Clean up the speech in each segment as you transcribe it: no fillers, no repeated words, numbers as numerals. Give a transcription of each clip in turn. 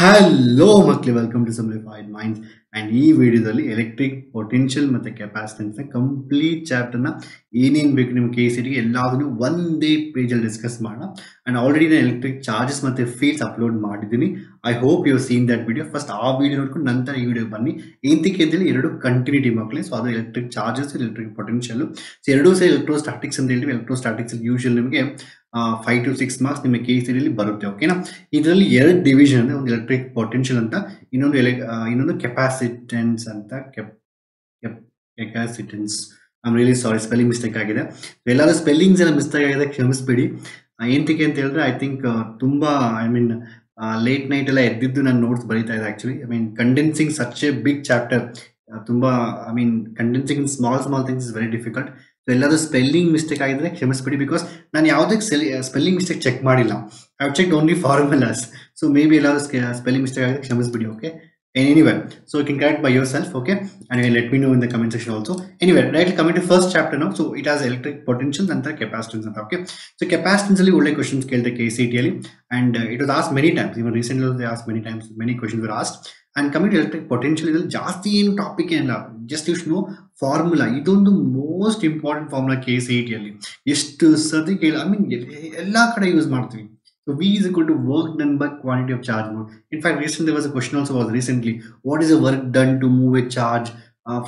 Hello ಮಕ್ಕಳೇ, welcome to simplified minds. And ಈ ವಿಡಿಯೋದಲ್ಲಿ ಎಲೆಕ್ಟ್ರಿಕ್ ಪೊಟೆನ್ಷಿಯಲ್ ಮತ್ತು ಕೆಪಾಸಿಟೆನ್ಸ್ನ ಕಂಪ್ಲೀಟ್ ಚಾಪ್ಟರ್ನ ಏನೇನು ಬೇಕು ನಿಮ್ಗೆ KCETಗೆ ಎಲ್ಲದನ್ನು ಒಂದೇ ಪೇಜಲ್ಲಿ ಡಿಸ್ಕಸ್ ಮಾಡೋಣ. ಆ್ಯಂಡ್ ಆಲ್ರೆಡಿ ನಾನು ಎಲೆಕ್ಟ್ರಿಕ್ ಚಾರ್ಜಸ್ ಮತ್ತು ಫೀಲ್ಡ್ಸ್ ಅಪ್ಲೋಡ್ ಮಾಡಿದ್ದೀನಿ. I hope you have seen that video. First ಆ ವಿಡಿಯೋ ನೋಡ್ಕೊಂಡು ನಂತರ ಈ ವಿಡಿಯೋ ಬನ್ನಿ. ಏನಕ್ಕೆ ಅಂತೇಳಿ ಎರಡು ಕಂಟಿನ್ಯೂಟಿ ಮಕ್ಕಳೇ. ಸೊ ಅದು electric charges, electric potential. So ಎರಡೂ ಸಹ ಎಲೆಕ್ಟ್ರೋಸ್ಟಾಟಿಕ್ಸ್ ಅಂತ ಹೇಳ್ತೀವಿ. ಎಲೆಕ್ಟ್ರೋಸ್ಟಾಟಿಕ್ಸ್ ಯೂಶುವಲ್ ನಿಮಗೆ 5 to 6 ಮಾರ್ಕ್ಸ್ ನಿಮ್ಮ KCETಲಿ ಬರುತ್ತೆ. ಓಕೆನಾ, ಇದರಲ್ಲಿ ಎರಡು ಡಿವಿಷನ್ ಅಂದರೆ, ಒಂದು ಎಲೆಕ್ಟ್ರಿಕ್ ಪೊಟೆನ್ಷಿಯಲ್ ಅಂತ, ಇನ್ನೊಂದು ಕೆಪಾಸಿಟೆನ್ಸ್ ಅಂತ. Capacitance am really sorry, spelling mistake ಆಗಿದೆ. ಎಲ್ಲರೂ ಸ್ಪೆಲ್ಲಿಂಗ್ಸ್ ಎಲ್ಲ ಮಿಸ್ಟೇಕ್ ಆಗಿದೆ, ಕ್ಷಮಿಸ್ಬೇಡಿ. ಏನಕ್ಕೆ ಅಂತ ಹೇಳಿದ್ರೆ, ಐ ಥಿಂಕ್ ತುಂಬ ಐ ಮೀನ್ ಲೇಟ್ ನೈಟ್ ಎಲ್ಲ ಎದ್ದಿದ್ದು ನಾನು ನೋಟ್ಸ್ ಬರೀತಾ ಇದೆ actually. I mean condensing such a big chapter, ತುಂಬ I mean condensing in small things is very difficult. So ಎಲ್ಲಾದರೂ ಸ್ಪೆಲ್ಲಿಂಗ್ ಮಿಸ್ಟೇಕ್ ಆಗಿದ್ರೆ ಕ್ಷಮಿಸ್ಬಿಡಿ, ಬಿಕಾಸ್ ನಾನು ಯಾವುದೇ ಸ್ಪೆಲ್ಲಿಂಗ್ ಮಿಸ್ಟೇಕ್ ಚೆಕ್ ಮಾಡಿಲ್ಲ. I have check only formulas. So maybe ಎಲ್ಲಾದರೂ spelling mistake ಆಗಿದ್ರೆ ಕ್ಷಮಿಸ್ಬಿಡಿ. Okay, anyway, so you can correct by your self. Okay, and let me know in the comment section also. Anyway, right, coming to first chapter ನಾವು. So it as electric potential, ನಂತರ capacitance ಅಂತ. Okay, so ಕೆಪಾಸಿಟೆನ್ಸಲ್ಲಿ ಒಳ್ಳೆ questions ಕೇಳಿದೆ KCETಯಲ್ಲಿ. And it was asked many times, even recently asked many times, many questions were asked. And coming to electric potential, ಇದರಲ್ಲಿ ಜಾಸ್ತಿ ಏನು ಟಾಪಿಕ್ ಏನಿಲ್ಲ, just you should know formula. ಇದೊಂದು ಮೋಸ್ಟ್ ಇಂಪಾರ್ಟೆಂಟ್ ಫಾರ್ಮುಲಾ KCETಯಲ್ಲಿ. ಎಷ್ಟು ಸತಿ ಕೇಳಿ, ಐ ಮೀನ್ ಎಲ್ಲ ಕಡೆ ಯೂಸ್ ಮಾಡ್ತೀವಿ. So V is equal to work done by quantity of charge mode. In fact, recently there was a question also was recently, what is the work done to move a charge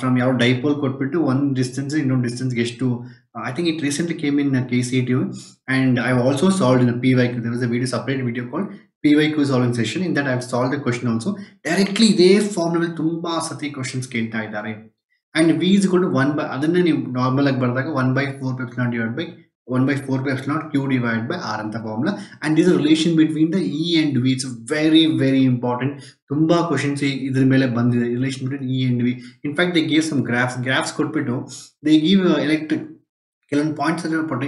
from your dipole cockpit to one distance, you know, distance gets to, I think it recently came in KCET, and I've also solved in a PYQ. There was a video, separate video called PYQ solving session. In that I've solved the question also. Directly they formula tumba sati questions kelta idare. And V is equal to 1 by, adanne neevu normal agi baradaga 1/4 divided by 1/4 Q divided by R ಅಂತ formula. And this relation between the E and V it's very very important. ತುಂಬ questions ಇದ್ರ ಮೇಲೆ ಬಂದಿದೆ, relation between E and V. In fact they gave some graphs ಕೊಟ್ಬಿಟ್ಟು, they give electric ಕೆಲವೊಂದು points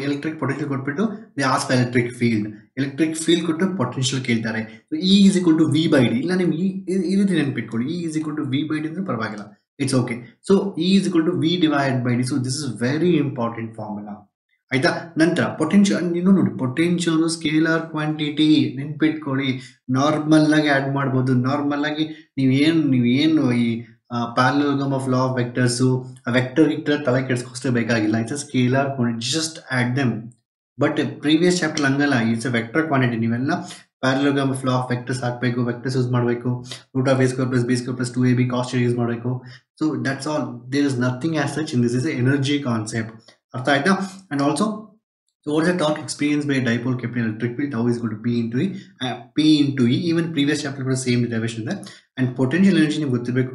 electric potential ಕೊಟ್ಬಿಟ್ಟು they ask electric field, electric field ಕೊಟ್ಟು potential ಕೇಳ್ತಾರೆ. E is equal to V by D. ಇಲ್ಲ ನೀವು ಈ ರೀತಿ ನೆನ್ಪಿಟ್ಕೊಳ್ಳಿ, E is equal to V by D ಅಂದ್ರೆ ಪರವಾಗಿಲ್ಲ, it's okay. So E is equal to V divided by D. So this is very important formula, ಆಯ್ತಾ. ನಂತರ potential ಇನ್ನೂ ನೋಡಿ, ಪೊಟೆನ್ಷಿಯಲ್ ಸ್ಕೇಲಾರ್ ಕ್ವಾಂಟಿಟಿ ನೆನ್ಪಿಟ್ಕೊಳ್ಳಿ. ನಾರ್ಮಲ್ ಆಗಿ ಆ್ಯಡ್ ಮಾಡ್ಬೋದು, ನಾರ್ಮಲ್ ಆಗಿ ನೀವೇನು ಈ parallelogram of law of vectors vector ತಲೆ ಕೆಡಿಸ್ಕೋಷ್ಟೇ ಬೇಕಾಗಿಲ್ಲ. It's a scalar quantity, just add them. But previous chapter ಹಂಗಲ್ಲ, ಇಟ್ಸ್ ಅ ವೆಕ್ಟರ್ ಕ್ವಾಂಟಿಟಿ. ನೀವೆಲ್ಲ parallelogram of law of vectors ಹಾಕಬೇಕು, ವೆಕ್ಟರ್ಸ್ ಯೂಸ್ ಮಾಡಬೇಕು, root of a² + b² + 2ab cos use ಮಾಡಬೇಕು. So that's all, there is nothing as such in this. Is energy concept, ಅರ್ಥ ಆಯ್ತಾ. And also what's the torque experience by dipole capital electric field, how is good P into E. Even previous chapter ಕೂಡ same derivation ಇದೆ. And potential energy ನಿಮ್ಗೆ ಗೊತ್ತಿರಬೇಕು,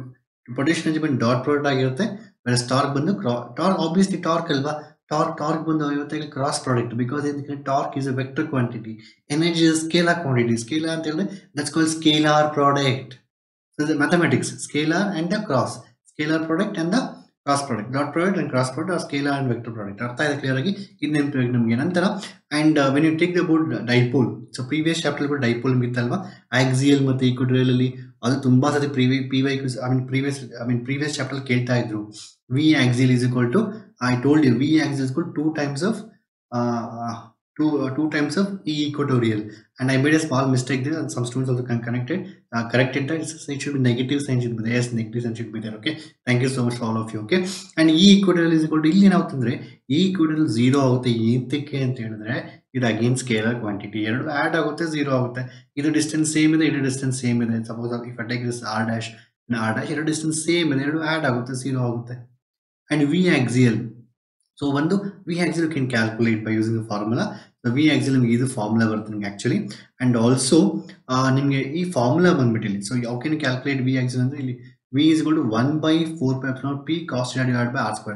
potential energy ಬಂದು dot product ಆಗಿರುತ್ತೆ, ಬೇರೆ torque ಬಂದು ಟಾರ್ಕ್ ಆಬ್ವಿಯಸ್ಲಿ ಟಾರ್ಕ್ ಅಲ್ವಾ, torque ಬಂದು ಇವತ್ತಲ್ಲಿ ಕ್ರಾಸ್ ಪ್ರಾಡಕ್ಟ್. ಬಿಕಾಸ್ ಏನಕ್ಕೆ, torque is a vector quantity, energy is scalar quantity. Scalar ಅಂತ ಹೇಳಿದ್ರೆ that's called scalar product. Mathematics scalar and the cross, scalar product and the cross product, dot product and cross product, scalar and vector product, ಅರ್ಥ ಇದೆ clear ಆಗಿ. ಇನ್ನೇನು ನಮಗೆ ನಂತರ. And when you take about dipole, so previous chapter ಕೂಡ dipole ಇತ್ತಲ್ವಾ, axial ಮತ್ತು equatorial ಅಲ್ಲಿ, ಅದು ತುಂಬಾ ಸತಿ ಪ್ರೀವಿಯಸ್ ಚಾಪ್ಟರ್ ಕೇಳ್ತಾ ಇದ್ರು. V axial is equal to, I told you V axial equal two times of E equatorial. And I made a small mistake there, and some students also corrected that. It should be negative sign, should be there. Yes, negative sign should be there. Okay, thank you so much for all of you. Okay, and E equatorial is equal to ಇಲ್ಲಿ ಏನಾಗುತ್ತೆ ಅಂದ್ರೆ E equatorial 0 ಆಗುತ್ತೆ. ಏಂತಕ್ಕೆ ಅಂತ ಹೇಳಿದ್ರೆ, ಇದು again scalar quantity, ಎರಡು add ಆಗುತ್ತೆ, 0 ಆಗುತ್ತೆ. ಇದು ಡಿಸ್ಟೆನ್ಸ್ ಸೇಮ್ ಇದೆ, ಇದು ಡಿಸ್ಟೆನ್ಸ್ ಸೇಮ್ ಇದೆ. Suppose if I take this r dash, ಎರಡು ಡಿಸ್ಟೆನ್ಸ್ ಸೇಮ್ ಇದೆ, ಎರಡು ಆ್ಯಡ್ ಆಗುತ್ತೆ, 0 ಆಗುತ್ತೆ. ಅಂಡ್ ವಿ ಆಕ್ಸಿಯಲ್, ಸೊ ಒಂದು V axial you can calculate by using formula. So V axial ನಿಮಗೆ ಇದು ಫಾರ್ಮುಲಾ ಬರುತ್ತೆ ನಿಮಗೆ ಆ್ಯಕ್ಚುಲಿ. ಆ್ಯಂಡ್ ಆಲ್ಸೋ ನಿಮಗೆ ಈ ಫಾರ್ಮುಲಾ ಬಂದ್ಬಿಟ್ಟಿಲ್ಲ. ಸೊ ಯಾವ ಕ್ಯಾನ್ ಕ್ಯಾಲ್ಕುಲೇಟ್ ವಿ ಆಕ್ಸಿಯಲ್ ಅಂದರೆ, ಇಲ್ಲಿ V is equal to 1/4 πε0 p cos θ /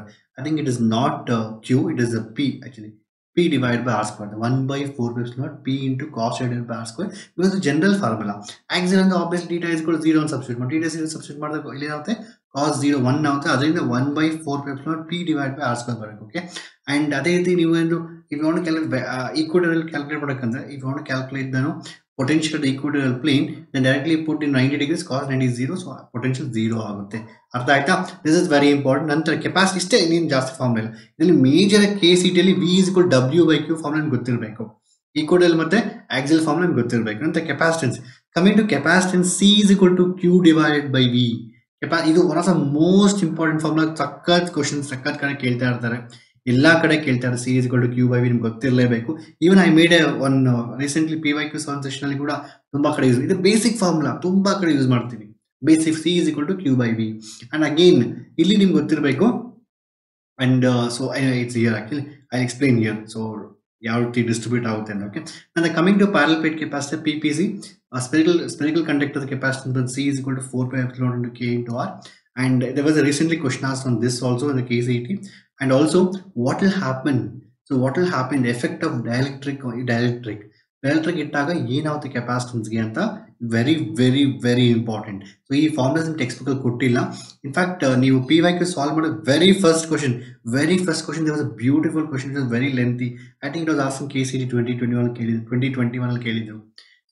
r². I think it is not Q, it is a P actually, p divided by r². 1/4 πε0 p into cos θ divided by r². Because the general formula. Axial and the obvious theta is equal to 0 and substitute. But theta is 0 substitute. Ili naavuthe cos 0 1 naavuthe. Adharinda 1/4 πε0 p divided by r² baruthe. Okay. And adhe reethi neevu endu if you want to calculate equatorial calculate madakandre, if you want to calculate the potential of the equatorial plane, then directly put in 90 degrees, cos 90 is 0, so potential 0 ಆಗುತ್ತೆ. ಅರ್ಥ ಆಯ್ತಾ, this is very important. ನಂತರ capacity, ಇಷ್ಟೇ ಇನ್ನೇನು ಜಾಸ್ತಿ formula ಇಲ್ಲ ಇದರಲ್ಲಿ. Major KCETಯಲ್ಲಿ V is equal W by Q formula ಗೊತ್ತಿರಬೇಕು, ಈಕ್ವಲ್ ಮತ್ತು ಆಕ್ಸಿಯಲ್ ಫಾರ್ಮುಲಾ ಗೊತ್ತಿರಬೇಕು. ನಂತರ capacitance, Coming to capacitance, C is equal to Q divided by V. This is one of the most important formula. Questions C is equal to Q by V. Even I made a one recently PYQ session. It's a basic formula. Basic C is equal to Q by V. And again, so it's here actually. I'll explain here. So you have to distribute out then. Okay. And then coming to parallel plate capacitor PPC. A spherical conductor capacitance C is equal to 4 pi epsilon into K into R, and there was a recently question asked on this also in the KCET. And also what will happen, so what will happen, the effect of dielectric ittaga the capacitance very, very, very important. So he formed us in textbook kottilla. In fact new PYQ solve very first question, there was a beautiful question, it was very lengthy. I think it was asked in KCET 2021.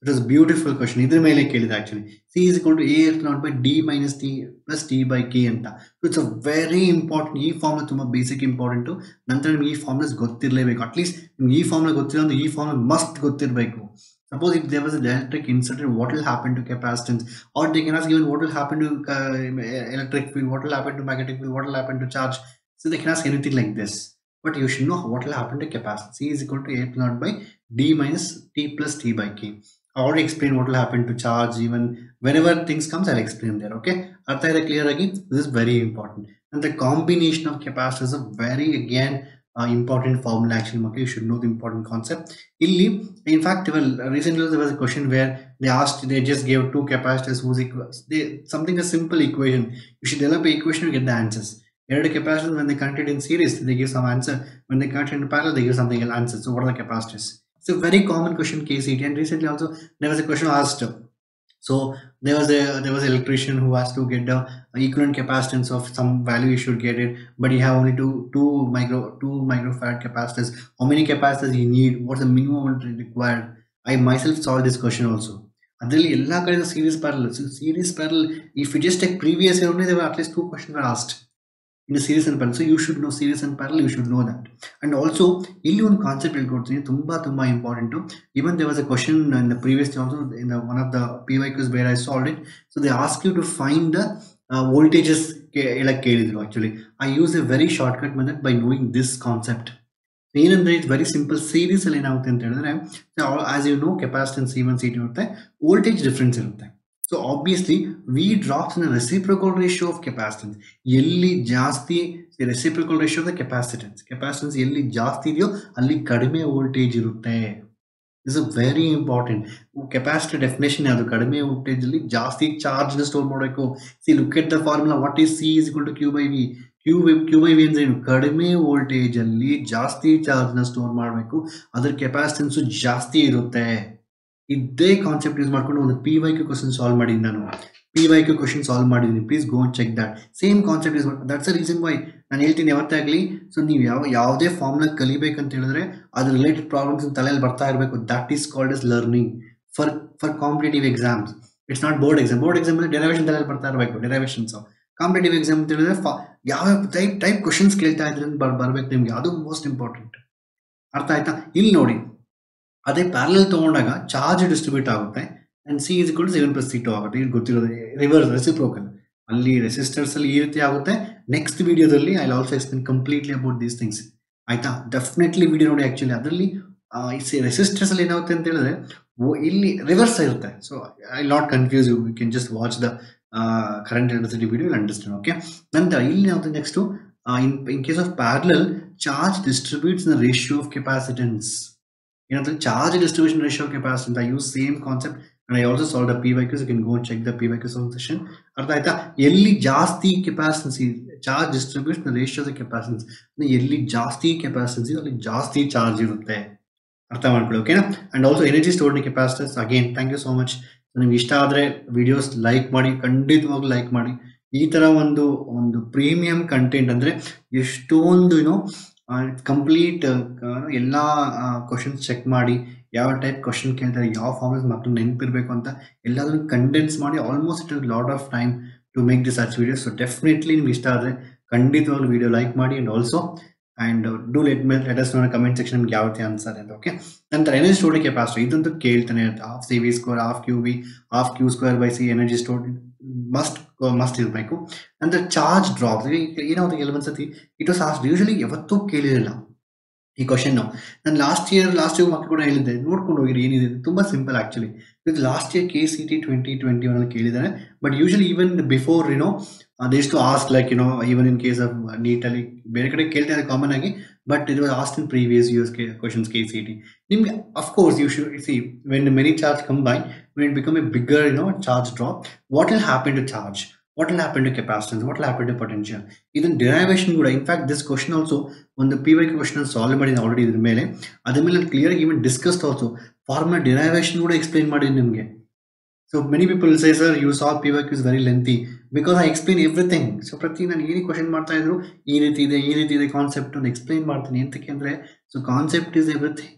It was a beautiful question. Either mele kelida actually. C is equal to A epsilon by D minus T plus T by K anta. So it's a very important E formula. Thumba basic important to. Nanthana E formula is gottirlebeku. At least E formula gottilla and the E formula must gottirbeku. Suppose if there was a dielectric inserted, what will happen to capacitance? Or they can ask even what will happen to electric field, what will happen to magnetic field, what will happen to charge. So they can ask anything like this. But you should know what will happen to capacitance. C is equal to A epsilon by D minus T plus T by K. I already explained what will happen to charge. Even whenever things comes, I'll explain there. Okay, Artha clear again. This is very important. And the combination of capacitors is a very important formula. Actually, okay, you should know the important concept. In fact, well, recently there was a question where they asked, they just gave two capacitors whose equals something a simple equation. You should develop an equation to get the answers. Here, the capacitors when they connected in series, they give some answer. When they connected in parallel, they give something else answer. So, what are the capacitors? It's a very common question KCET, and recently also there was a question asked. So there was an electrician who has to get the equivalent capacitance of some value. You should get it, but you have only two microfarad capacitors. How many capacitors you need? What's the minimum required? I myself solved this question also. Adhali all kinds of series parallel. So series parallel. If you just take previous year only, there were at least two questions were asked. In a series and parallel, so you should know series and parallel, you should know that. And also, one concept will go thumba important too. Even there was a question in the previous also in one of the PYQs where I solved it. So they ask you to find the voltages actually. I use a very shortcut method by knowing this concept. It's very simple series as you know capacitance C1 C2 voltage difference. So obviously, V drops in a reciprocal ratio of capacitance. Yelli jasti the reciprocal ratio of the capacitance. Capacitance yelli jasti diyo alli kadme voltage irutte. This is very important. Capacitor definition yadu kadme voltage alli jasti charge na store modeko. See, look at the formula. What is C is equal to Q by V? Q by V and zero. Kadme voltage alli jasti charge na store modeko. Other capacitance so jasti irutte. This concept is marked on the PYQ question solve. PYQ question solve. Please go and check that. Same concept is marked. That's the reason why. And LT never tagli. So, you have a formula that related problems in Talal Bartha. That is called as learning for competitive exams. It's not board exam. Board exam is derivation Talal Bartha. Derivation. So, competitive exam type questions that most important. Artha ill noting. That's parallel charge distribute and C is equal to 7 plus C2 reverse reciprocal. Only resistors. Next video I'll also explain completely about these things. Definitely video actually resistors reverse. So I'll not confuse you. You can just watch the current electricity video, you'll understand. Okay. Then the next two in case of parallel, charge distributes in the ratio of capacitance. The charge distribution ratio of capacitance, I use same concept and I also solved the PYQ, so you can go and check the PYQ session. Yelli jasti capacitance, charge distribution ratio of the capacitance, yelli jasti capacitance, jasti charge okay? And also energy stored in capacitors. Again, thank you so much. Videos like madi. Itara one premium content andre ishtond complete questions check maadi. Yava type question keltare, yava formulas mattu nenpirbeku anta elladanu condense maadi. Almost it took a lot of time to make this such videos. So definitely in Vista adre kanditavaga video like maadi and also And do let us know in the comment section what the answer is. Okay, and the energy stored capacity, this is half CV square, half QV, half Q square by C energy stored must is micro. And the charge drops, you know, the elements of the, it was asked usually ever to kill ಈ question ನಾವು ನಾನು last year ಮಕ್ಕಳು ಕೂಡ ಹೇಳಿದ್ದೆ, ನೋಡ್ಕೊಂಡು ಹೋಗಿರಿ ಏನಿದೆ. ತುಂಬಾ ಸಿಂಪಲ್ ಆಕ್ಚುಲಿ. ಇದು ಲಾಸ್ಟ್ ಇಯರ್ KCET 2021 ಅಲ್ಲಿ ಕೇಳಿದ್ದಾರೆ. But usually even before you know they used to ask like you know even in case of NEET ಅಲ್ಲಿ ಬೇರೆ ಕಡೆ ಕೇಳ್ತಾರೆ ಕಾಮನ್ ಆಗಿ, but it was asked in previous years questions KCET. ನಿಮಗೆ of course you should see when many charge combine when it become a bigger you know charge drop, what will happen to charge? What will happen to capacitance? What will happen to potential? Even derivation good. In fact, this question also, on the PYQ question solved already in the mail. Other clear even discussed also. Formal derivation would explain in. So many people say, sir, you saw PYQ is very lengthy because I explain everything. So Pratina any question martha idru, the concept and explain martha nenthe. So concept is everything.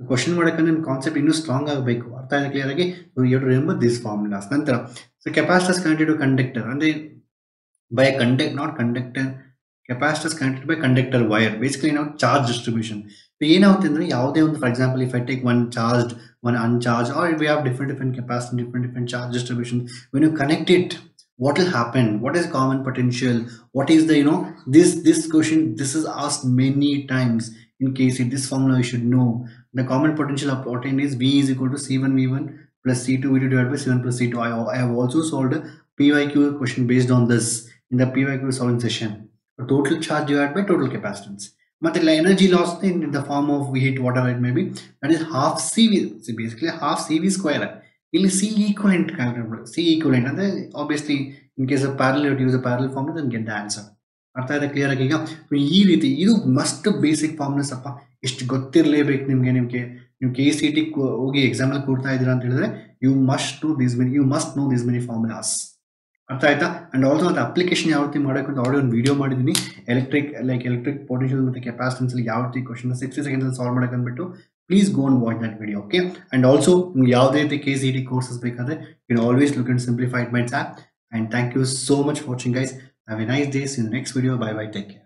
The question martha concept is strong. So you have to remember these formulas. So capacitor is connected to conductor, and then by a capacitor is connected by conductor wire, basically now charge distribution. So for example, if I take one charged, one uncharged, or if we have different capacitance, different charge distribution, when you connect it, what will happen? What is common potential? What is the, you know, this question, this is asked many times in KCET. This formula you should know. The common potential obtained is V is equal to C1V1 plus C2V2 divided by C1 plus C2. I have also solved a PYQ question based on this in the PYQ solving session. The total charge divided by total capacitance. Matlab energy loss in the form of heat, whatever it may be, that is half CV. So basically half CV square. C equivalent calculate. C equivalent, and then obviously in case of parallel, you have to use a parallel formula and get the answer. Artha clear agega. So you must basic formula sappa. Ishtu gottirlebeku nimge. You KCET example you must know these many formulas. And also the application audio and video electric potential with the capacitance question 60 seconds solve. Please go and watch that video, okay? And also the KCET courses, you can always look at Simplified Minds app. And thank you so much for watching, guys. Have a nice day. See you in the next video. Bye bye. Take care.